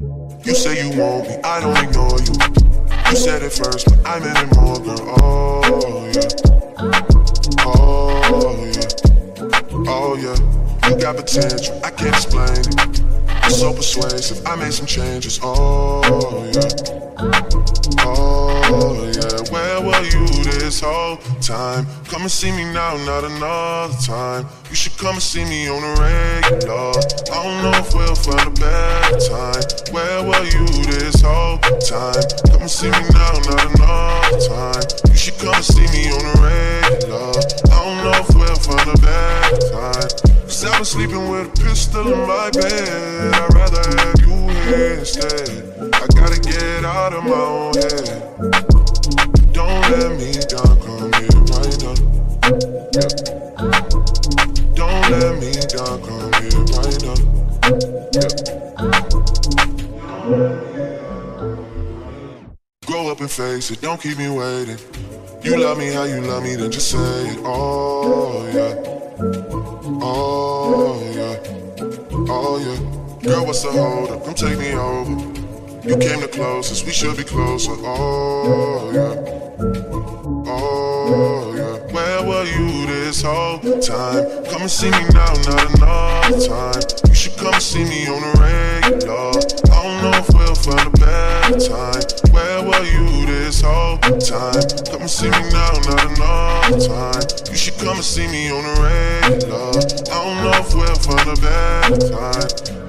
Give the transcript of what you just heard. You say you want me, I don't ignore you. You said it first, but I meant it more, girl. Oh yeah, oh yeah, oh yeah. You got potential, I can't explain it. You're so persuasive, I made some changes. Oh yeah, oh yeah. Where were you this whole time? Come and see me now, not another time. You should come and see me on the regular. I don't know if we'll find a better time. Where were you this whole time? Come and see me now, not another time. You should come and see me on the regular. I don't know if we'll find a better time. Cause I was sleeping with a pistol in my bed. I'd rather have you here instead. I gotta get out of my own head. Don't let me down, come here right now. Yep. Don't let me down, come here right now. Yep. Grow up and face it, don't keep me waiting. You love me how you love me, then just say it. Oh yeah, oh yeah, oh yeah. Girl, what's the hold up, come take me over. You came the closest, we should be closer. Oh yeah, oh yeah. Where were you this whole time? Come and see me now, not another time. You should come and see me on the regular. I don't know if we'll find a better time. Where were you this whole time? Come and see me now, not another time. You should come and see me on the regular. I don't know if we'll find a better time.